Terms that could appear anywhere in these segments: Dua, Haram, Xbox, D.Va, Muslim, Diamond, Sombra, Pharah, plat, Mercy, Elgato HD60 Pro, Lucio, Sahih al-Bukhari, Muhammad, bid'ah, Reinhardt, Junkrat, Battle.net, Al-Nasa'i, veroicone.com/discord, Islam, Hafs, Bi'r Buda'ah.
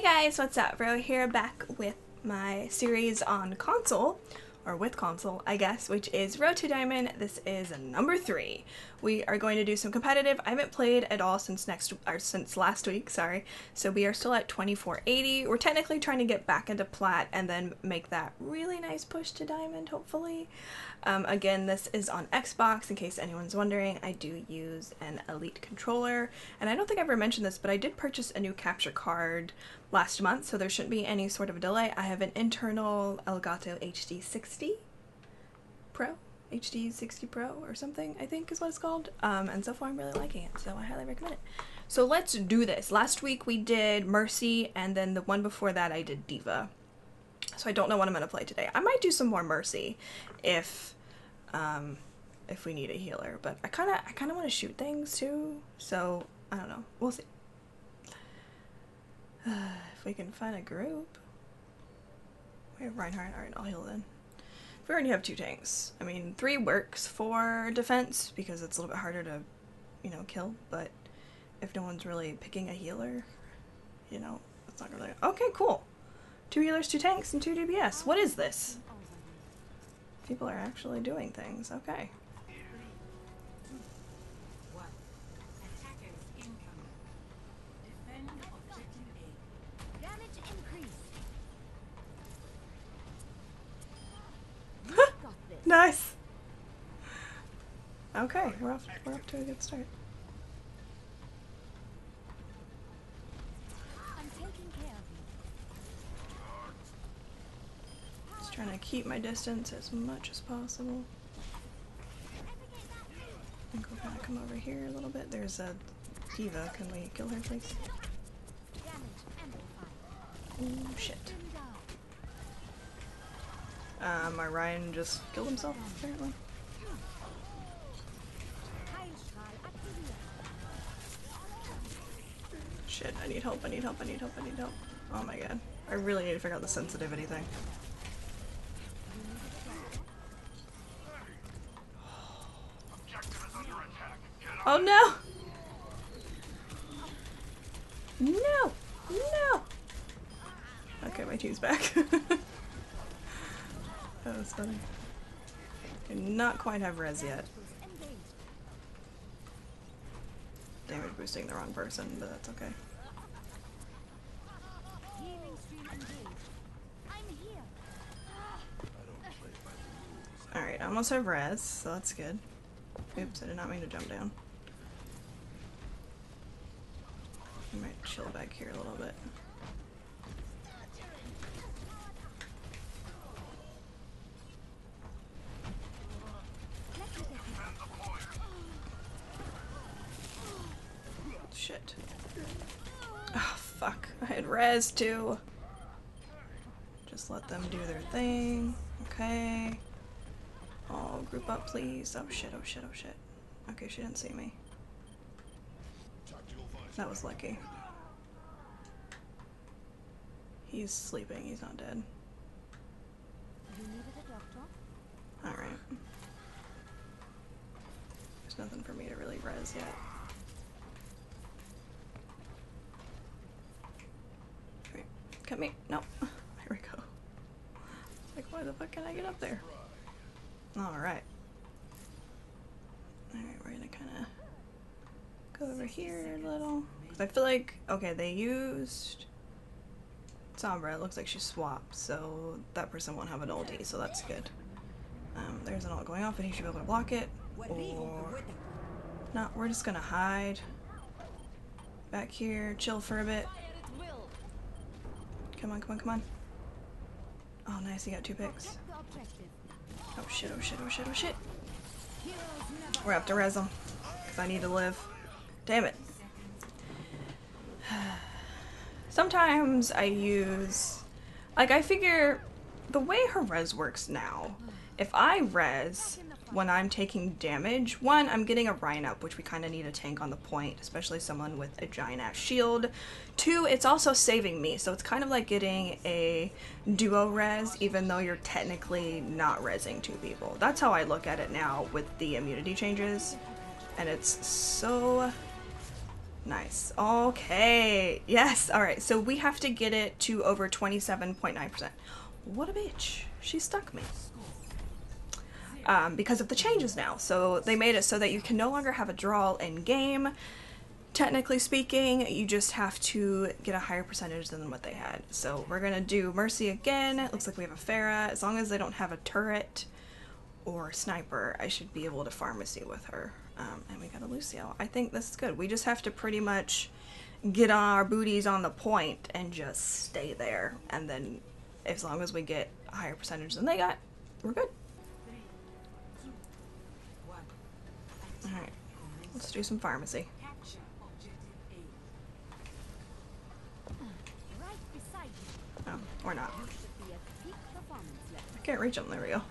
Hey guys, what's up? Ro here, back with my series on console, or with console, I guess, which is Road to Diamond. This is number 3. We are going to do some competitive. I haven't played at all since last week, sorry. So we are still at 2480. We're technically trying to get back into plat and then make that really nice push to diamond, hopefully. Again, this is on Xbox, in case anyone's wondering. I do use an Elite controller, and I don't think I've ever mentioned this, but I did purchase a new capture card last month, so there shouldn't be any sort of a delay. I have an internal Elgato HD60 Pro or something, I think is what it's called, and so far I'm really liking it, so I highly recommend it. So let's do this. Last week we did Mercy, and then the one before that I did D.Va. So I don't know what I'm going to play today. I might do some more Mercy if we need a healer, but I kind of want to shoot things too, so I don't know. We'll see. If we can find a group. We have Reinhardt. Alright, I'll heal then. We already have 2 tanks. I mean, 3 works for defense because it's a little bit harder to, you know, kill, but if no one's really picking a healer, you know, it's not really... Okay, cool. 2 healers, 2 tanks, and 2 DPS. What is this? People are actually doing things. Okay. Nice! Okay, we're off to a good start. I'm taking care of you. Just trying to keep my distance as much as possible. I think we're gonna come over here a little bit. There's a D.Va. Can we kill her, please? Oh, shit. My Ryan just killed himself, apparently. Shit, I need help. Oh my god. I really need to figure out the sensitivity thing. Oh no! No! No! Okay, my team's back. That was funny. I do not quite have res yet. Damage boosting the wrong person, but that's okay. Alright, I almost have res, so that's good. Oops, I did not mean to jump down. I might chill back here a little bit. Shit. Oh, fuck. I had res too. Just let them do their thing. Okay. Oh, group up, please. Oh shit, oh shit, oh shit. Okay, she didn't see me. That was lucky. He's sleeping, he's not dead. Alright. There's nothing for me to really res yet. Cut me. No. Here we go. It's like, why the fuck can I get up there? Alright. Alright, we're gonna kinda go over here a little. Cause I feel like, okay, they used Sombra. It looks like she swapped, so that person won't have an ulti, so that's good. There's an ult going off, and he should be able to block it. Or... not. We're just gonna hide. Back here, chill for a bit. Come on, come on, come on. Oh, nice, he got 2 picks. Oh shit, oh shit, oh shit, oh shit. We're up to res him, because I need to live. Damn it. Sometimes I use... like, I figure the way her res works now, if I res when I'm taking damage, one, I'm getting a Ryan up, which we kind of need a tank on the point, especially someone with a giant ass shield. 2, it's also saving me, so it's kind of like getting a duo res, even though you're technically not resing 2 people. That's how I look at it now with the immunity changes, and it's so Nice. Okay. Yes. All right. So we have to get it to over 27.9%. What a bitch. She stuck me. Because of the changes now. So they made it so that you can no longer have a drawl in game. Technically speaking, you just have to get a higher percentage than what they had. So we're going to do Mercy again. It looks like we have a Pharah. As long as they don't have a turret or sniper, I should be able to pharmacy with her. And we got a Lucio. I think this is good. We just have to pretty much get our booties on the point and just stay there. And then as long as we get a higher percentage than they got, we're good. Alright, let's do some pharmacy. Oh, or not. I can't reach them, there we go.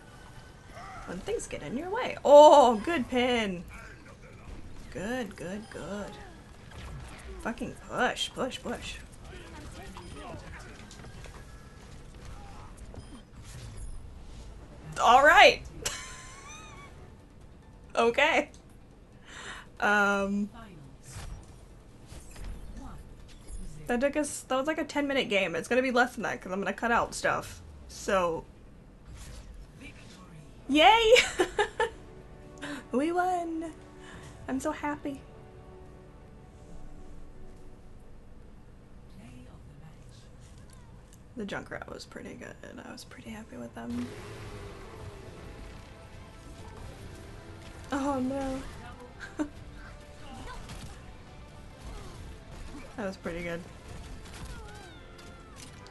When things get in your way. Oh, good pin! Good, good, good. Fucking push, push, push. Alright! Okay. That took us, that was like a 10-minute game. It's gonna be less than that because I'm gonna cut out stuff. So, yay! We won! I'm so happy. The Junkrat was pretty good. I was pretty happy with them. Oh no. That was pretty good.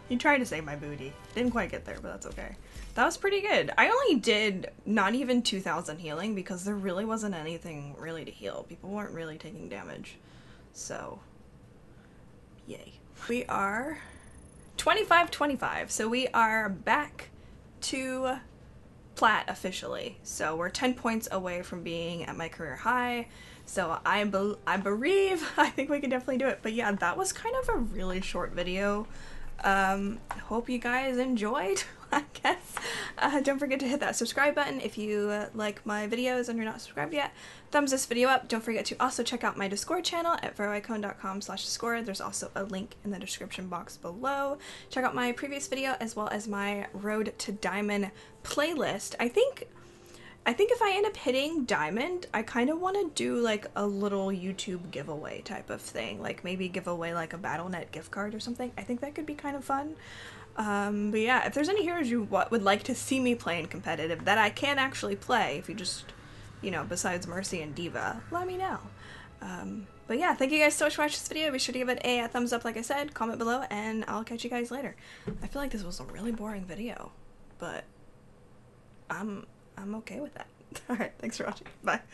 You tried to save my booty. Didn't quite get there, but that's okay. That was pretty good. I only did not even 2,000 healing because there really wasn't anything really to heal. People weren't really taking damage. So, yay. We are 25-25. So we are back to plat officially. So we're 10 points away from being at my career high. So I think we can definitely do it. But yeah, that was kind of a really short video. Hope you guys enjoyed, I guess. Don't forget to hit that subscribe button if you like my videos and you're not subscribed yet. Thumbs this video up. Don't forget to also check out my Discord channel at veroicone.com/discord. There's also a link in the description box below. Check out my previous video as well as my Road to Diamond playlist. I think if I end up hitting Diamond, I kind of want to do like a little YouTube giveaway type of thing. Like maybe give away like a Battle.net gift card or something. I think that could be kind of fun. But yeah, if there's any heroes you would like to see me play in competitive that I can actually play, if you just, you know, besides Mercy and D.Va, let me know. But yeah, thank you guys so much for watching this video. Be sure to give it a thumbs up, like I said, comment below, and I'll catch you guys later. I feel like this was a really boring video, but I'm okay with that. Alright, thanks for watching. Bye.